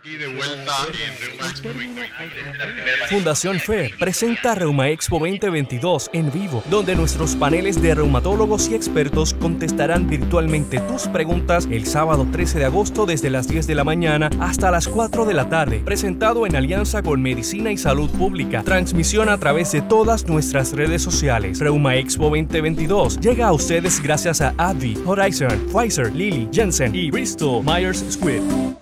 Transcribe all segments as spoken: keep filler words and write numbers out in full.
Aquí de vuelta en Reuma Expo veinte veintidós. Fundación F E presenta Reuma Expo veinte veintidós en vivo, donde nuestros paneles de reumatólogos y expertos contestarán virtualmente tus preguntas el sábado trece de agosto desde las diez de la mañana hasta las cuatro de la tarde. Presentado en alianza con Medicina y Salud Pública. Transmisión a través de todas nuestras redes sociales. Reuma Expo veinte veintidós llega a ustedes gracias a AbbVie, Horizon, Pfizer, Lilly, Jensen y Bristol Myers Squibb.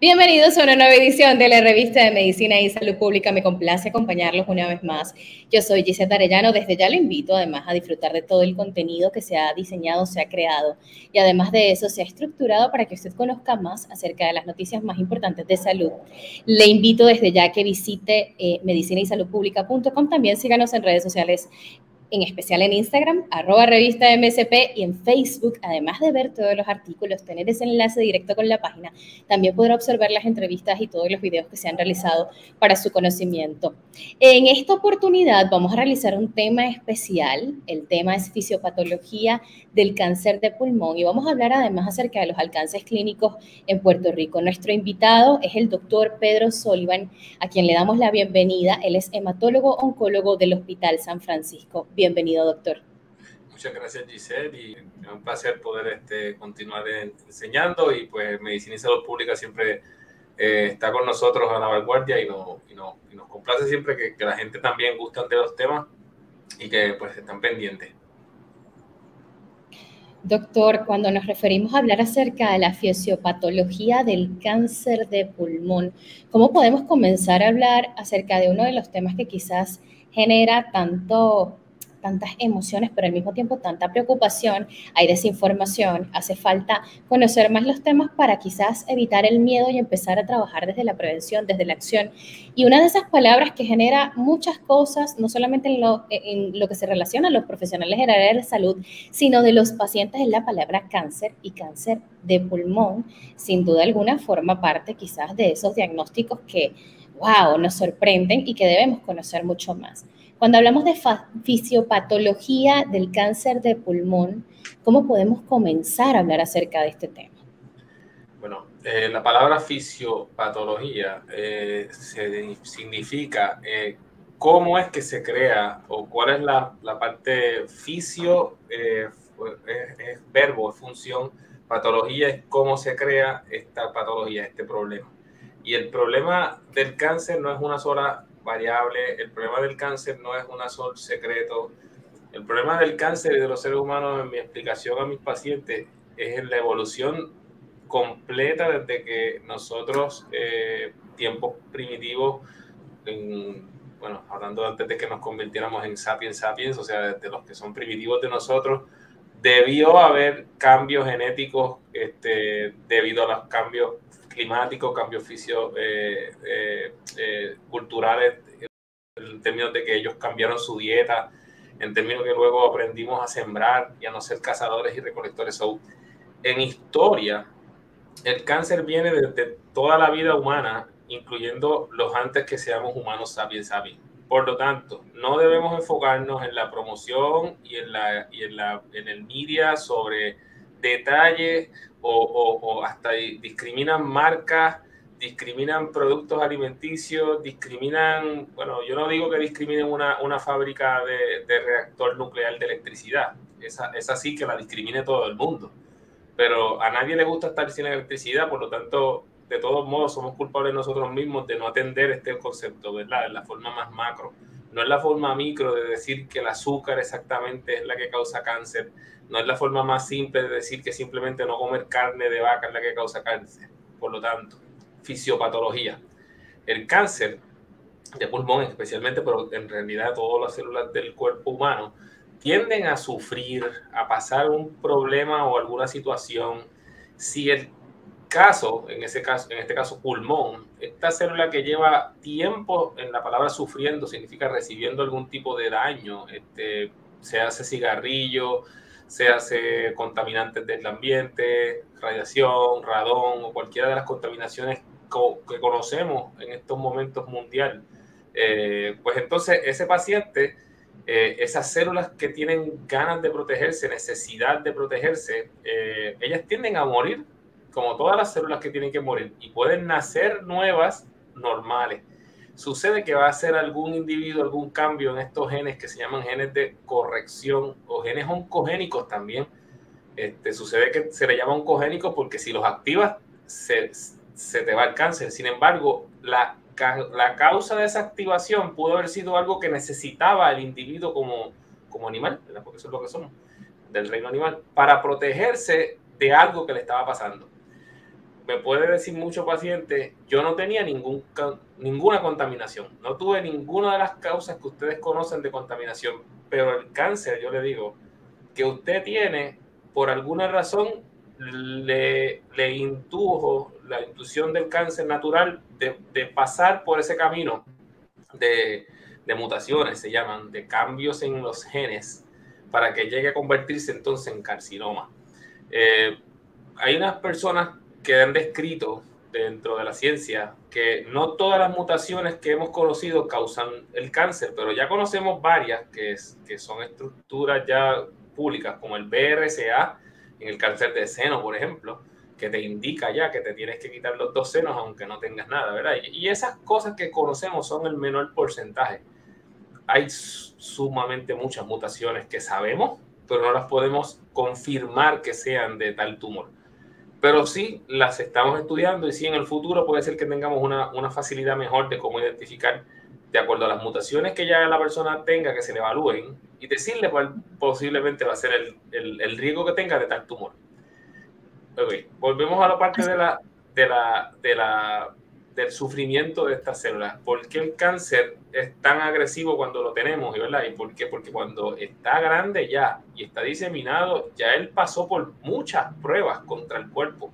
Bienvenidos a una nueva edición de la Revista de Medicina y Salud Pública. Me complace acompañarlos una vez más. Yo soy Gisela Arellano. Desde ya lo invito además a disfrutar de todo el contenido que se ha diseñado, se ha creado y además de eso se ha estructurado para que usted conozca más acerca de las noticias más importantes de salud. Le invito desde ya que visite eh, medicina y salud pública punto com. También síganos en redes sociales, en especial en Instagram, arroba revista M S P, y en Facebook, además de ver todos los artículos, tener ese enlace directo con la página, también podrá observar las entrevistas y todos los videos que se han realizado para su conocimiento. En esta oportunidad vamos a realizar un tema especial. El tema es fisiopatología del cáncer de pulmón y vamos a hablar además acerca de los alcances clínicos en Puerto Rico. Nuestro invitado es el doctor Pedro Solivan, a quien le damos la bienvenida. Él es hematólogo oncólogo del Hospital San Francisco. Bienvenido, doctor. Muchas gracias, Giselle, y es un placer poder este, continuar enseñando, y pues Medicina y Salud Pública siempre eh, está con nosotros a la vanguardia y, no, y, no, y nos complace siempre que, que la gente también gusta de los temas y que pues están pendientes. Doctor, cuando nos referimos a hablar acerca de la fisiopatología del cáncer de pulmón, ¿cómo podemos comenzar a hablar acerca de uno de los temas que quizás genera tanto... tantas emociones, pero al mismo tiempo tanta preocupación? Hay desinformación, hace falta conocer más los temas para quizás evitar el miedo y empezar a trabajar desde la prevención, desde la acción. Y una de esas palabras que genera muchas cosas, no solamente en lo, en lo que se relaciona a los profesionales del área de salud, sino de los pacientes, es la palabra cáncer, y cáncer de pulmón, sin duda alguna, forma parte quizás de esos diagnósticos que, wow, nos sorprenden y que debemos conocer mucho más. Cuando hablamos de fisiopatología del cáncer de pulmón, ¿cómo podemos comenzar a hablar acerca de este tema? Bueno, eh, la palabra fisiopatología eh, se, significa eh, cómo es que se crea o cuál es la, la parte fisio, eh, es, es verbo, es función, patología es cómo se crea esta patología, este problema. Y el problema del cáncer no es una sola variable, el problema del cáncer no es un azul secreto. El problema del cáncer y de los seres humanos, en mi explicación a mis pacientes, es la evolución completa desde que nosotros, eh, tiempos primitivos, en, bueno, hablando antes de que nos convirtiéramos en sapiens sapiens, o sea, desde los que son primitivos de nosotros, debió haber cambios genéticos este, debido a los cambios climáticos, cambios físicos, eh, eh, eh, culturales, en términos de que ellos cambiaron su dieta, en términos que luego aprendimos a sembrar y a no ser cazadores y recolectores. So, en historia, el cáncer viene desde toda la vida humana, incluyendo los antes que seamos humanos sapiens sapiens. Por lo tanto, no debemos enfocarnos en la promoción y en, la, y en, la, en el media sobre detalles o, o, o hasta discriminan marcas, discriminan productos alimenticios, discriminan, bueno, yo no digo que discriminen una, una fábrica de, de reactor nuclear de electricidad, esa, esa sí que la discrimine todo el mundo, pero a nadie le gusta estar sin electricidad, por lo tanto, de todos modos, somos culpables nosotros mismos de no atender este concepto, ¿verdad? En la forma más macro. No es la forma micro de decir que el azúcar exactamente es la que causa cáncer. No es la forma más simple de decir que simplemente no comer carne de vaca es la que causa cáncer. Por lo tanto, fisiopatología. El cáncer de pulmón especialmente, pero en realidad todas las células del cuerpo humano, tienden a sufrir, a pasar un problema o alguna situación. Si el caso, en ese caso, en este caso pulmón, esta célula que lleva tiempo, en la palabra sufriendo significa recibiendo algún tipo de daño, este, se hace cigarrillo, se hace contaminantes del ambiente, radiación, radón o cualquiera de las contaminaciones co que conocemos en estos momentos mundial, eh, pues entonces ese paciente, eh, esas células que tienen ganas de protegerse, necesidad de protegerse, eh, ellas tienden a morir como todas las células que tienen que morir y pueden nacer nuevas normales. Sucede que va a hacer algún individuo algún cambio en estos genes que se llaman genes de corrección o genes oncogénicos también. Este, sucede que se le llama oncogénicos porque si los activas se, se te va el cáncer. Sin embargo, la, la causa de esa activación pudo haber sido algo que necesitaba el individuo como, como animal, ¿verdad? Porque eso es lo que somos, del reino animal, para protegerse de algo que le estaba pasando. Me puede decir mucho paciente, yo no tenía ningún, ninguna contaminación, no tuve ninguna de las causas que ustedes conocen de contaminación, pero el cáncer, yo le digo, que usted tiene, por alguna razón, le, le indujo la inducción del cáncer natural de, de pasar por ese camino de, de mutaciones, se llaman, de cambios en los genes, para que llegue a convertirse entonces en carcinoma. Eh, hay unas personas que han descrito dentro de la ciencia que no todas las mutaciones que hemos conocido causan el cáncer, pero ya conocemos varias que, es, que son estructuras ya públicas, como el B R C A, en el cáncer de seno, por ejemplo, que te indica ya que te tienes que quitar los dos senos aunque no tengas nada, ¿verdad? Y esas cosas que conocemos son el menor porcentaje. Hay sumamente muchas mutaciones que sabemos, pero no las podemos confirmar que sean de tal tumor. Pero sí las estamos estudiando y sí en el futuro puede ser que tengamos una, una facilidad mejor de cómo identificar de acuerdo a las mutaciones que ya la persona tenga, que se le evalúen y decirle cuál posiblemente va a ser el, el, el riesgo que tenga de tal tumor. Okay. Volvemos a la parte de la, de la, de la, del sufrimiento de estas células. ¿Por qué el cáncer es tan agresivo cuando lo tenemos? ¿Verdad? ¿Y por qué? Porque cuando está grande ya y está diseminado, ya él pasó por muchas pruebas contra el cuerpo,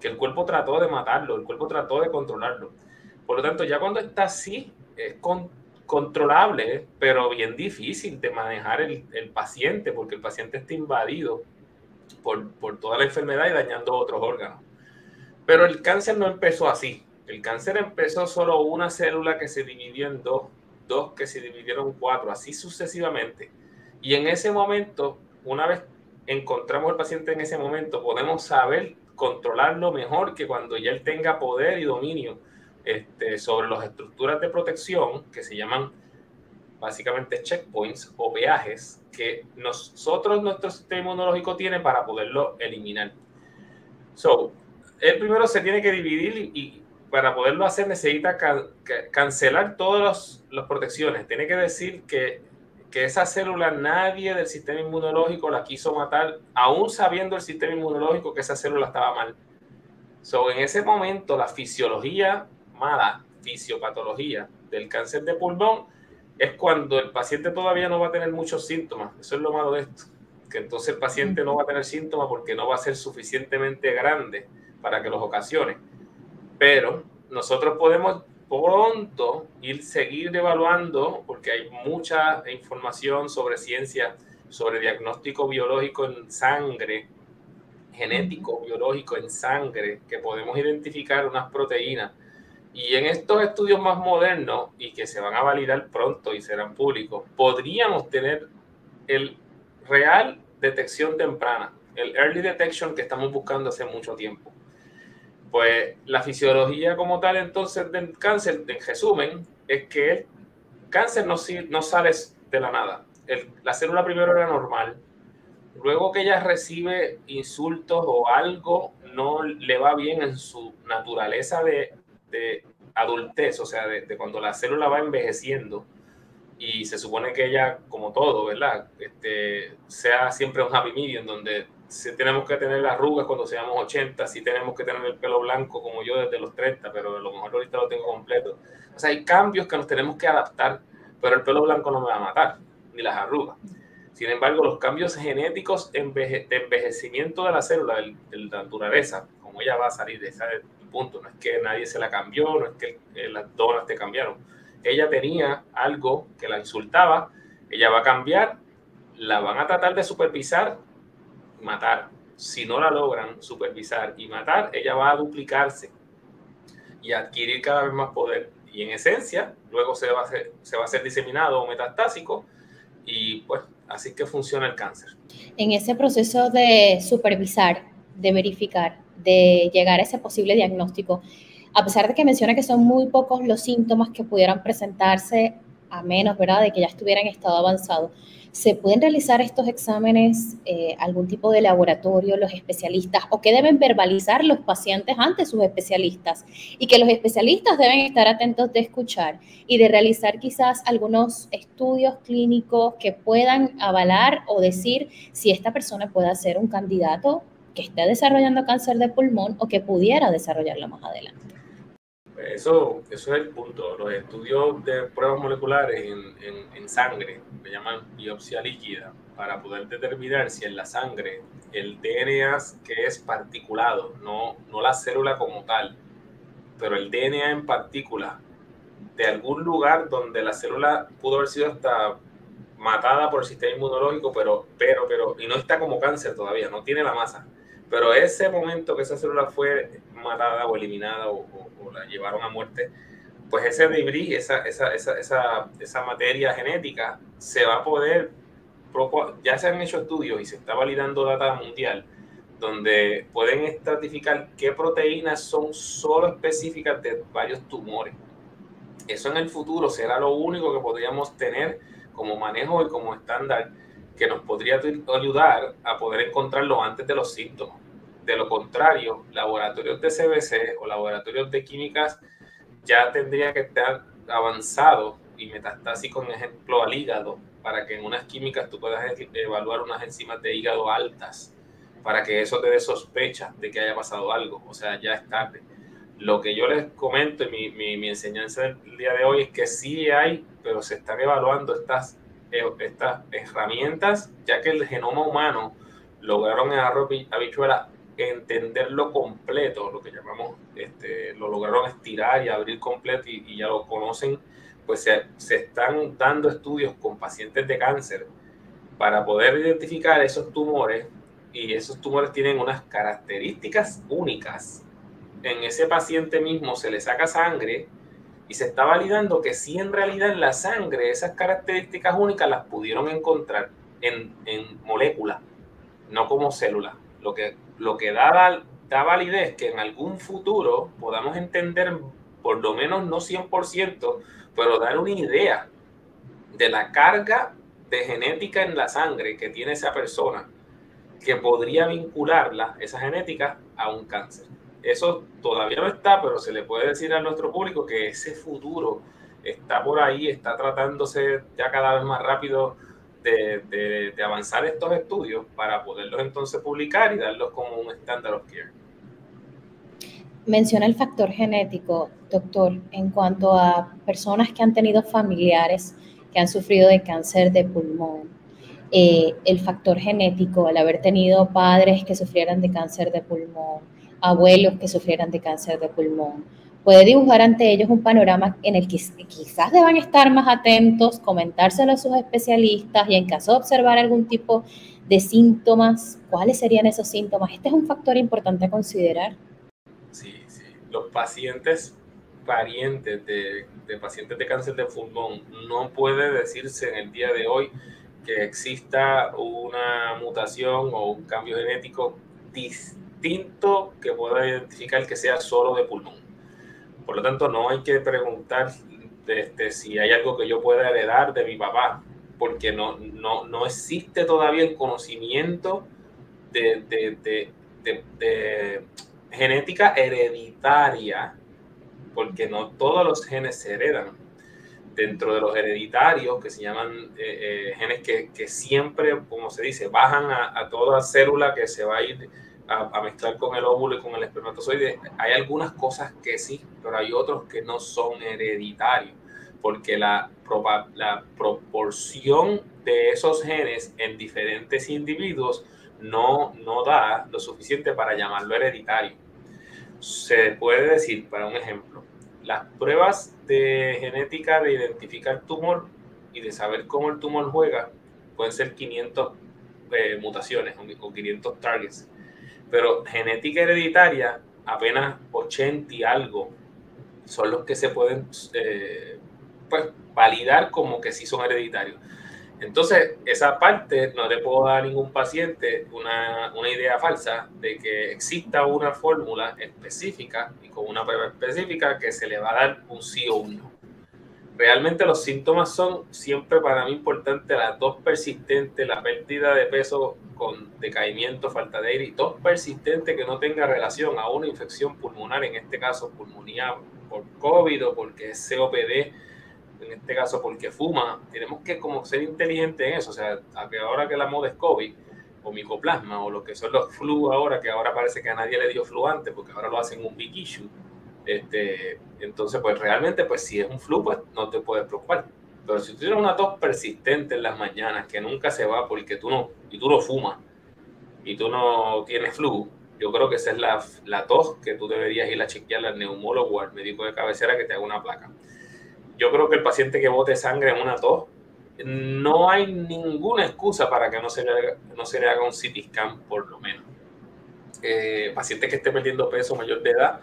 que el cuerpo trató de matarlo, el cuerpo trató de controlarlo. Por lo tanto, ya cuando está así, es con, controlable, pero bien difícil de manejar el, el paciente, porque el paciente está invadido por, por toda la enfermedad y dañando otros órganos. Pero el cáncer no empezó así. El cáncer empezó solo una célula que se dividió en dos, dos que se dividieron en cuatro, así sucesivamente. Y en ese momento, una vez encontramos al paciente en ese momento, podemos saber controlarlo mejor que cuando ya él tenga poder y dominio este, sobre las estructuras de protección, que se llaman básicamente checkpoints o peajes, que nosotros, nuestro sistema inmunológico tiene para poderlo eliminar. So, él primero se tiene que dividir y para poderlo hacer necesita can, cancelar todas las protecciones. Tiene que decir que, que esa célula nadie del sistema inmunológico la quiso matar, aún sabiendo el sistema inmunológico que esa célula estaba mal. So, en ese momento la fisiología mala, fisiopatología del cáncer de pulmón es cuando el paciente todavía no va a tener muchos síntomas. Eso es lo malo de esto, que entonces el paciente no va a tener síntomas porque no va a ser suficientemente grande para que los ocasione. Pero nosotros podemos pronto ir seguir evaluando, porque hay mucha información sobre ciencia, sobre diagnóstico biológico en sangre, genético biológico en sangre, que podemos identificar unas proteínas. Y en estos estudios más modernos, y que se van a validar pronto y serán públicos, podríamos tener el real detección temprana, el early detection que estamos buscando hace mucho tiempo. Pues la fisiología como tal entonces del cáncer, en resumen, es que el cáncer no, no sale de la nada. El, la célula primero era normal, luego que ella recibe insultos o algo no le va bien en su naturaleza de, de adultez, o sea, de, de cuando la célula va envejeciendo y se supone que ella, como todo, ¿verdad? Este, sea siempre un happy medium donde si tenemos que tener las arrugas cuando seamos ochenta, si tenemos que tener el pelo blanco como yo desde los treinta, pero a lo mejor ahorita lo tengo completo. O sea, hay cambios que nos tenemos que adaptar, pero el pelo blanco no me va a matar, ni las arrugas. Sin embargo, los cambios genéticos de envejecimiento de la célula, de la naturaleza, como ella va a salir de ese punto, no es que nadie se la cambió, no es que las donas te cambiaron. Ella tenía algo que la insultaba, ella va a cambiar, la van a tratar de supervisar, matar. Si no la logran supervisar y matar, ella va a duplicarse y adquirir cada vez más poder y en esencia luego se va a ser, se va a ser diseminado o metastásico, y pues así que funciona el cáncer. En ese proceso de supervisar, de verificar, de llegar a ese posible diagnóstico, a pesar de que menciona que son muy pocos los síntomas que pudieran presentarse, a menos, ¿verdad?, de que ya estuvieran en estado avanzado, ¿se pueden realizar estos exámenes, eh, algún tipo de laboratorio, los especialistas, o qué deben verbalizar los pacientes ante sus especialistas? Y que los especialistas deben estar atentos de escuchar y de realizar quizás algunos estudios clínicos que puedan avalar o decir si esta persona puede ser un candidato que esté desarrollando cáncer de pulmón o que pudiera desarrollarlo más adelante. Eso, eso es el punto. Los estudios de pruebas moleculares en, en, en sangre, que llaman biopsia líquida, para poder determinar si en la sangre el D N A que es particulado, no, no la célula como tal, pero el D N A en partícula, de algún lugar donde la célula pudo haber sido hasta matada por el sistema inmunológico, pero, pero, pero, y no está como cáncer todavía, no tiene la masa. Pero ese momento que esa célula fue matada o eliminada o, o, o la llevaron a muerte, pues ese debris, esa, esa, esa, esa, esa materia genética se va a poder, ya se han hecho estudios y se está validando data mundial, donde pueden estratificar qué proteínas son solo específicas de varios tumores. Eso en el futuro será lo único que podríamos tener como manejo y como estándar, que nos podría ayudar a poder encontrarlo antes de los síntomas. De lo contrario, laboratorios de C B C o laboratorios de químicas ya tendría que estar avanzados y metastásicos, por ejemplo, al hígado, para que en unas químicas tú puedas evaluar unas enzimas de hígado altas, para que eso te dé sospecha de que haya pasado algo. O sea, ya es tarde. Lo que yo les comento y mi, mi, mi enseñanza del día de hoy es que sí hay, pero se están evaluando estas estas herramientas, ya que el genoma humano lograron en arroz habichuela entenderlo completo, lo que llamamos, este, lo lograron estirar y abrir completo y, y ya lo conocen, pues se, se están dando estudios con pacientes de cáncer para poder identificar esos tumores, y esos tumores tienen unas características únicas. En ese paciente mismo se le saca sangre y se está validando que sí, en realidad en la sangre esas características únicas las pudieron encontrar en, en molécula, no como célula. Lo que, lo que da, da validez que en algún futuro podamos entender, por lo menos no cien por ciento, pero dar una idea de la carga de genética en la sangre que tiene esa persona, que podría vincularla, esa genética, a un cáncer. Eso todavía no está, pero se le puede decir a nuestro público que ese futuro está por ahí, está tratándose ya cada vez más rápido de, de, de avanzar estos estudios para poderlos entonces publicar y darlos como un estándar of care. Menciona el factor genético, doctor, en cuanto a personas que han tenido familiares que han sufrido de cáncer de pulmón. Eh, el factor genético, al haber tenido padres que sufrieran de cáncer de pulmón, abuelos que sufrieran de cáncer de pulmón, puede dibujar ante ellos un panorama en el que quizás deban estar más atentos, comentárselo a sus especialistas, y en caso de observar algún tipo de síntomas, ¿cuáles serían esos síntomas? Este es un factor importante a considerar. Sí, sí. Los pacientes parientes de, de pacientes de cáncer de pulmón, no puede decirse en el día de hoy que exista una mutación o un cambio genético distinto distinto que pueda identificar que sea solo de pulmón. Por lo tanto, no hay que preguntar este, si hay algo que yo pueda heredar de mi papá, porque no, no, no existe todavía el conocimiento de, de, de, de, de genética hereditaria, porque no todos los genes se heredan. Dentro de los hereditarios, que se llaman eh, eh, genes que, que siempre, como se dice, bajan a, a toda célula que se va a ir A, a mezclar con el óvulo y con el espermatozoide, hay algunas cosas que sí, pero hay otros que no son hereditarios, porque la, proba, la proporción de esos genes en diferentes individuos no, no da lo suficiente para llamarlo hereditario. Se puede decir, para un ejemplo, las pruebas de genética de identificar tumor y de saber cómo el tumor juega pueden ser quinientas eh, mutaciones o quinientos targets. Pero genética hereditaria, apenas ochenta y algo son los que se pueden eh, pues, validar como que sí son hereditarios. Entonces, esa parte no le puedo dar a ningún paciente una, una idea falsa de que exista una fórmula específica y con una prueba específica que se le va a dar un sí o un no. Realmente los síntomas son siempre para mí importantes, la tos persistente, la pérdida de peso con decaimiento, falta de aire y tos persistente que no tenga relación a una infección pulmonar, en este caso pulmonía por COVID o porque es C O P D, en este caso porque fuma. Tenemos que como ser inteligentes en eso, o sea, ahora que la moda es COVID o micoplasma o lo que son los flu ahora, que ahora parece que a nadie le dio flu antes porque ahora lo hacen un big issue. Este, entonces, pues realmente, pues si es un flu, pues no te puedes preocupar. Pero si tú tienes una tos persistente en las mañanas que nunca se va porque tú no, y tú no fumas y tú no tienes flu, yo creo que esa es la, la tos que tú deberías ir a chequear al neumólogo o al médico de cabecera que te haga una placa. Yo creo que el paciente que bote sangre en una tos, no hay ninguna excusa para que no se le haga, no se le haga un C T scan, por lo menos. Eh, paciente que esté perdiendo peso mayor de edad,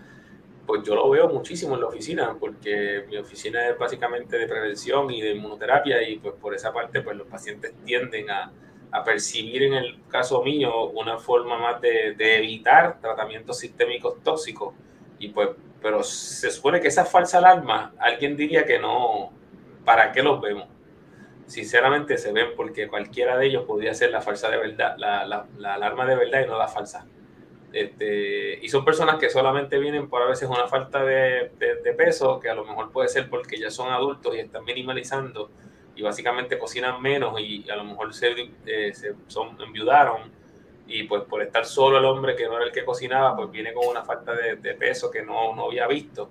pues yo lo veo muchísimo en la oficina, porque mi oficina es básicamente de prevención y de inmunoterapia, y pues por esa parte pues los pacientes tienden a, a percibir, en el caso mío, una forma más de, de evitar tratamientos sistémicos tóxicos. Y pues, pero se supone que esa falsa alarma, alguien diría que no, ¿para qué los vemos? Sinceramente se ven porque cualquiera de ellos podría ser la falsa de verdad, la, la, la alarma de verdad y no la falsa. Este, y son personas que solamente vienen por a veces una falta de, de, de peso, que a lo mejor puede ser porque ya son adultos y están minimalizando y básicamente cocinan menos y a lo mejor se, eh, se son, enviudaron, y pues por estar solo el hombre que no era el que cocinaba, pues viene con una falta de, de peso que no, no había visto.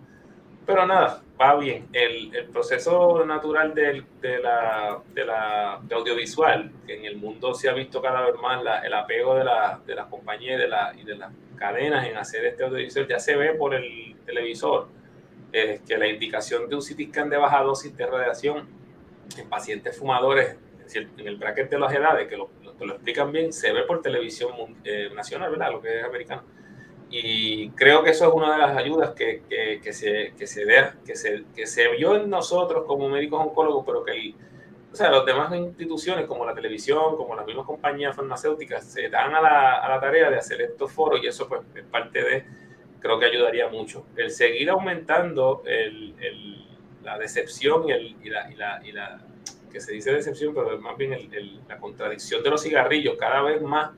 Pero nada, va bien. El, el proceso natural del, de, la, de la de audiovisual, que en el mundo se ha visto cada vez más la, el apego de, la, de las compañías y de, la, y de las cadenas en hacer este audiovisual, ya se ve por el televisor eh, que la indicación de un C T scan de baja dosis de radiación en pacientes fumadores, en el bracket de las edades, que lo, lo, lo explican bien, se ve por televisión eh, nacional, ¿verdad? Lo que es americano. Y creo que eso es una de las ayudas que, que, que, se, que, se, de, que, se, que se vio en nosotros como médicos oncólogos, pero que el, o sea, las demás instituciones como la televisión, como las mismas compañías farmacéuticas, se dan a la, a la tarea de hacer estos foros, y eso pues es parte de, creo que ayudaría mucho. El seguir aumentando el, el, la decepción y, el, y, la, y, la, y la, que se dice decepción, pero más bien el, el, la contradicción de los cigarrillos. Cada vez más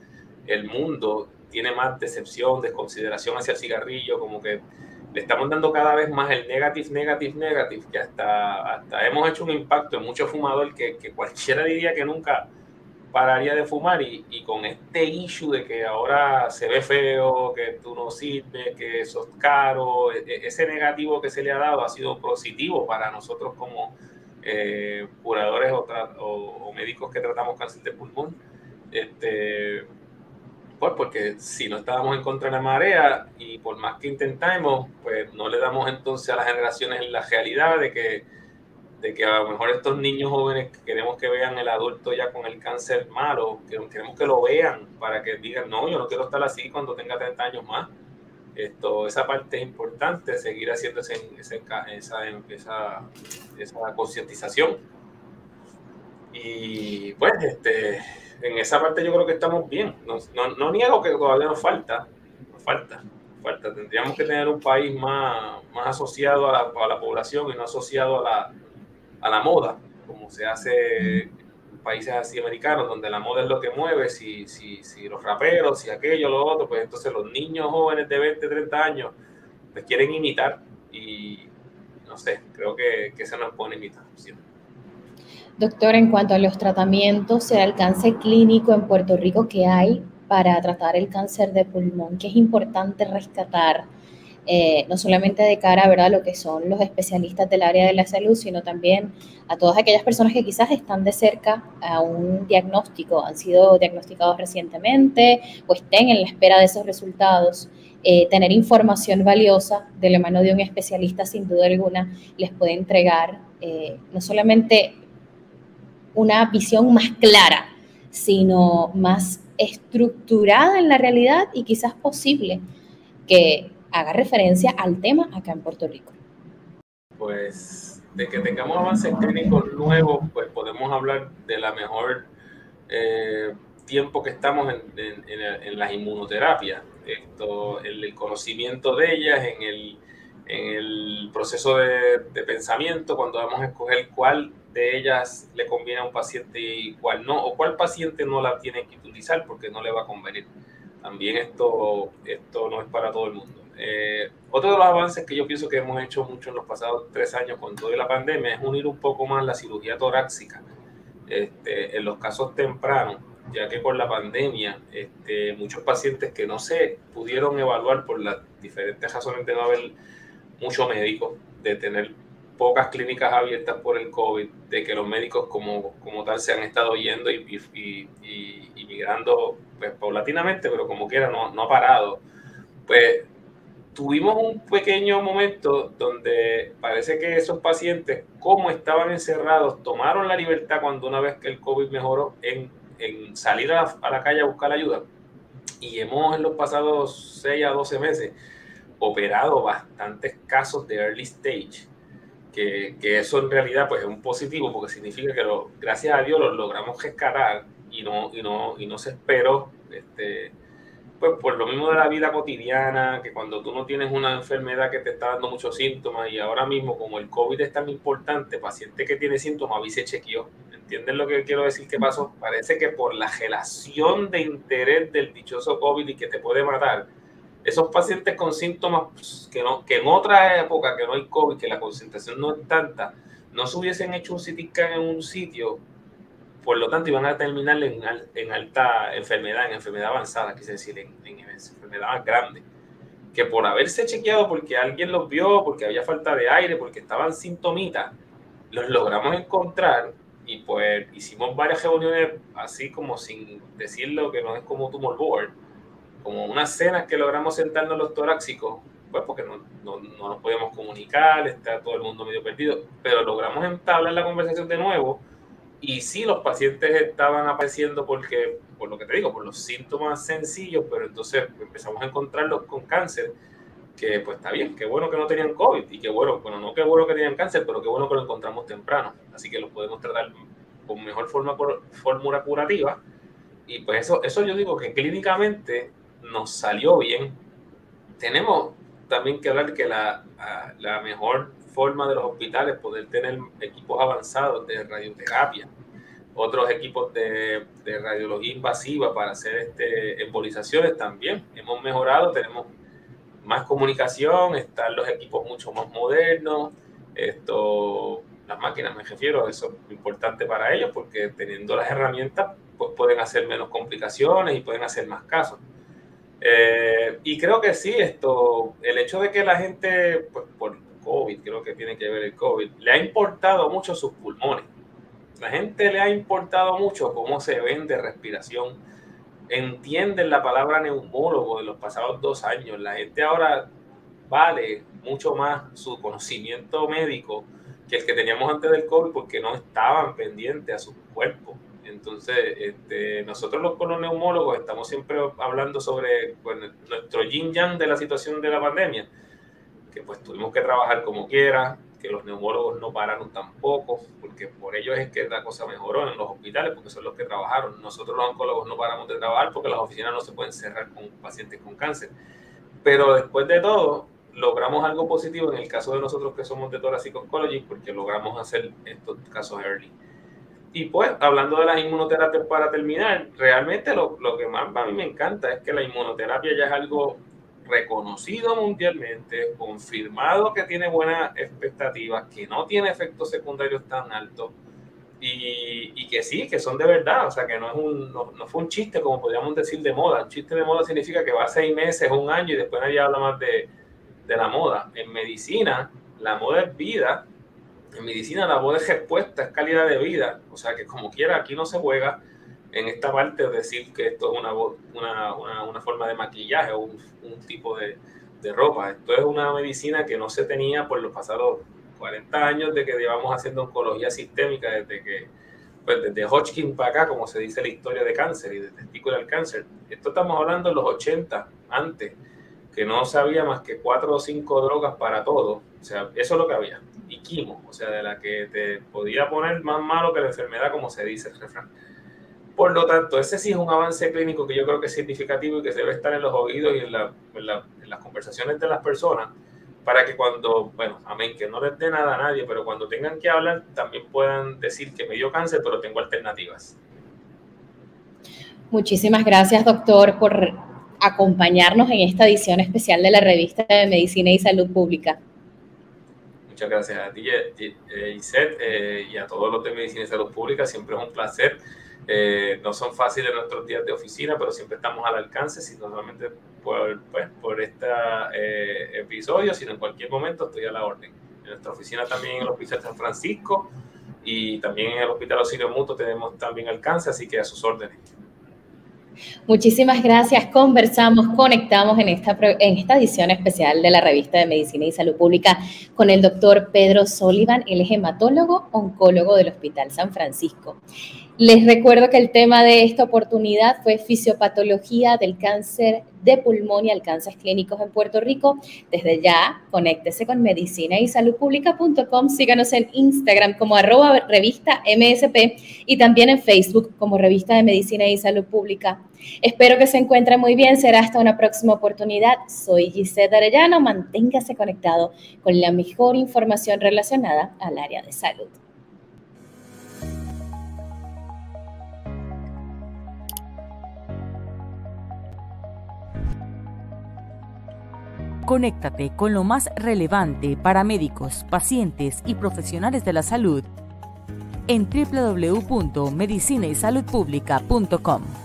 el mundo tiene más decepción, desconsideración hacia el cigarrillo, como que le estamos dando cada vez más el negative, negative, negative, que hasta, hasta hemos hecho un impacto en muchos fumadores que, que cualquiera diría que nunca pararía de fumar, y, y con este issue de que ahora se ve feo, que tú no sirves, que sos caro, ese negativo que se le ha dado ha sido positivo para nosotros como eh, curadores o, o, o médicos que tratamos cáncer de pulmón. Este... Pues porque si no estábamos en contra de la marea y por más que intentamos, pues no le damos entonces a las generaciones la realidad de que, de que a lo mejor estos niños jóvenes que queremos que vean el adulto ya con el cáncer malo, que queremos que lo vean para que digan, no, yo no quiero estar así cuando tenga treinta años más. Esto, esa parte es importante, seguir haciendo ese, ese, esa, esa, esa concientización. Y pues este... en esa parte yo creo que estamos bien. No, no, no niego que todavía nos falta, nos falta, nos falta. Tendríamos que tener un país más, más asociado a la, a la población y no asociado a la, a la moda, como se hace en países así americanos, donde la moda es lo que mueve, si, si, si los raperos, si aquello, lo otro, pues entonces los niños jóvenes de veinte, treinta años pues quieren imitar y no sé, creo que, que se nos pone imitar siempre. Doctor, en cuanto a los tratamientos, el alcance clínico en Puerto Rico que hay para tratar el cáncer de pulmón, que es importante rescatar, eh, no solamente de cara, ¿verdad?, a lo que son los especialistas del área de la salud, sino también a todas aquellas personas que quizás están de cerca a un diagnóstico, han sido diagnosticados recientemente o estén en la espera de esos resultados. Eh, tener información valiosa de la mano de un especialista, sin duda alguna, les puede entregar eh, no solamente una visión más clara, sino más estructurada en la realidad y quizás posible que haga referencia al tema acá en Puerto Rico. pues de que tengamos avances clínicos nuevos, pues podemos hablar de la mejor eh, tiempo que estamos en, en, en, en las inmunoterapias, esto, el, el conocimiento de ellas, en el, en el proceso de, de pensamiento, cuando vamos a escoger cuál de ellas le conviene a un paciente y cuál no, o cuál paciente no la tiene que utilizar porque no le va a convenir. También esto, esto no es para todo el mundo. Eh, otro de los avances que yo pienso que hemos hecho mucho en los pasados tres años con toda la pandemia es unir un poco más la cirugía torácica este, en los casos tempranos, ya que con la pandemia este, muchos pacientes que no se pudieron evaluar por las diferentes razones de no haber mucho médico, de tener pocas clínicas abiertas por el COVID, de que los médicos como, como tal se han estado yendo y, y, y, y migrando pues, paulatinamente, pero como quiera no, no ha parado, pues tuvimos un pequeño momento donde parece que esos pacientes, como estaban encerrados, tomaron la libertad cuando una vez que el COVID mejoró en, en salir a la, a la calle a buscar ayuda. Y hemos en los pasados seis a doce meses operado bastantes casos de early stage, que, que eso en realidad pues, es un positivo porque significa que lo, gracias a Dios los logramos rescatar y no, y no, y no se esperó. Este, Pues por lo mismo de la vida cotidiana, que cuando tú no tienes una enfermedad que te está dando muchos síntomas y ahora mismo como el COVID es tan importante, paciente que tiene síntomas, avise chequeó. ¿Entienden lo que quiero decir? ¿Qué pasó? Parece que por la relación de interés del dichoso COVID y que te puede matar, esos pacientes con síntomas que, no, que en otra época que no hay COVID, que la concentración no es tanta, no se hubiesen hecho un C T scan en un sitio. Por lo tanto, iban a terminar en, en alta enfermedad, en enfermedad avanzada, quise decir, en, en enfermedad más grande. Que por haberse chequeado, porque alguien los vio, porque había falta de aire, porque estaban sintomitas, los logramos encontrar y pues hicimos varias reuniones así como sin decirlo, que no es como tumor board, como unas cenas que logramos sentarnos los torácicos, pues porque no, no, no nos podíamos comunicar, está todo el mundo medio perdido, pero logramos entablar la conversación de nuevo. Y sí, los pacientes estaban apareciendo porque, por lo que te digo, por los síntomas sencillos, pero entonces empezamos a encontrarlos con cáncer, que pues está bien, qué bueno que no tenían COVID, y qué bueno, bueno, no qué bueno que tenían cáncer, pero qué bueno que lo encontramos temprano, así que los podemos tratar con mejor forma, fórmula curativa, y pues eso, eso yo digo que clínicamente nos salió bien. Tenemos también que hablar que la, la mejor forma de los hospitales poder tener equipos avanzados de radioterapia, otros equipos de, de radiología invasiva para hacer este, embolizaciones también. Hemos mejorado, tenemos más comunicación, están los equipos mucho más modernos, esto, las máquinas me refiero, eso es importante para ellos porque teniendo las herramientas pues pueden hacer menos complicaciones y pueden hacer más casos. Eh, y creo que sí, esto, el hecho de que la gente, pues por COVID, creo que tiene que ver el COVID, le ha importado mucho sus pulmones. La gente le ha importado mucho cómo se vende respiración. Entienden la palabra neumólogo de los pasados dos años. La gente ahora vale mucho más su conocimiento médico que el que teníamos antes del COVID porque no estaban pendientes a su cuerpo. Entonces, este, nosotros los coloneumólogos estamos siempre hablando sobre pues, nuestro yin-yang de la situación de la pandemia, que pues tuvimos que trabajar como quiera, que los neumólogos no pararon tampoco, porque por ellos es que la cosa mejoró en los hospitales, porque son los que trabajaron. Nosotros los oncólogos no paramos de trabajar porque las oficinas no se pueden cerrar con pacientes con cáncer. Pero después de todo, logramos algo positivo en el caso de nosotros que somos de Thoracic Oncology, porque logramos hacer estos casos early. Y pues, hablando de las inmunoterapias para terminar, realmente lo, lo que más a mí me encanta es que la inmunoterapia ya es algo reconocido mundialmente, confirmado que tiene buenas expectativas, que no tiene efectos secundarios tan altos y, y que sí, que son de verdad, o sea que no, es un, no, no fue un chiste como podríamos decir de moda. Un chiste de moda significa que va a seis meses, un año y después nadie habla más de, de la moda. En medicina, la moda es vida, en medicina la moda es respuesta, es calidad de vida, o sea que como quiera aquí no se juega. En esta parte decir que esto es una, una, una, una forma de maquillaje o un, un tipo de, de ropa. Esto es una medicina que no se tenía por los pasados cuarenta años de que llevamos haciendo oncología sistémica desde que pues desde Hodgkin para acá, como se dice la historia de cáncer y de testicular cáncer. Esto estamos hablando en los ochenta, antes, que no sabía más que cuatro o cinco drogas para todo, o sea, eso es lo que había, y quimo, o sea, de la que te podía poner más malo que la enfermedad, como se dice el refrán. Por lo tanto, ese sí es un avance clínico que yo creo que es significativo y que debe estar en los oídos y en, la, en, la, en las conversaciones de las personas, para que cuando, bueno, amén, que no les dé nada a nadie, pero cuando tengan que hablar, también puedan decir que me dio cáncer, pero tengo alternativas. Muchísimas gracias, doctor, por acompañarnos en esta edición especial de la Revista de Medicina y Salud Pública. Muchas gracias a ti, Iset, eh, y a todos los de Medicina y Salud Pública. Siempre es un placer. Eh, no son fáciles nuestros días de oficina, pero siempre estamos al alcance, si no solamente por, pues, por este eh, episodio, sino en cualquier momento estoy a la orden. En nuestra oficina también, en el Hospital San Francisco, y también en el Hospital Auxilio Mutuo tenemos también alcance, así que a sus órdenes. Muchísimas gracias. Conversamos, conectamos en esta, en esta edición especial de la Revista de Medicina y Salud Pública con el doctor Pedro Solivan. Él es hematólogo, oncólogo del Hospital San Francisco. Les recuerdo que el tema de esta oportunidad fue fisiopatología del cáncer de pulmón y alcances clínicos en Puerto Rico. Desde ya, conéctese con medicina y salud pública punto com. Síganos en Instagram como arroba revista M S P y también en Facebook como Revista de Medicina y Salud Pública. Espero que se encuentren muy bien. Será hasta una próxima oportunidad. Soy Gisela Arellano. Manténgase conectado con la mejor información relacionada al área de salud. Conéctate con lo más relevante para médicos, pacientes y profesionales de la salud en doble u doble u doble u punto medicina y salud pública punto com.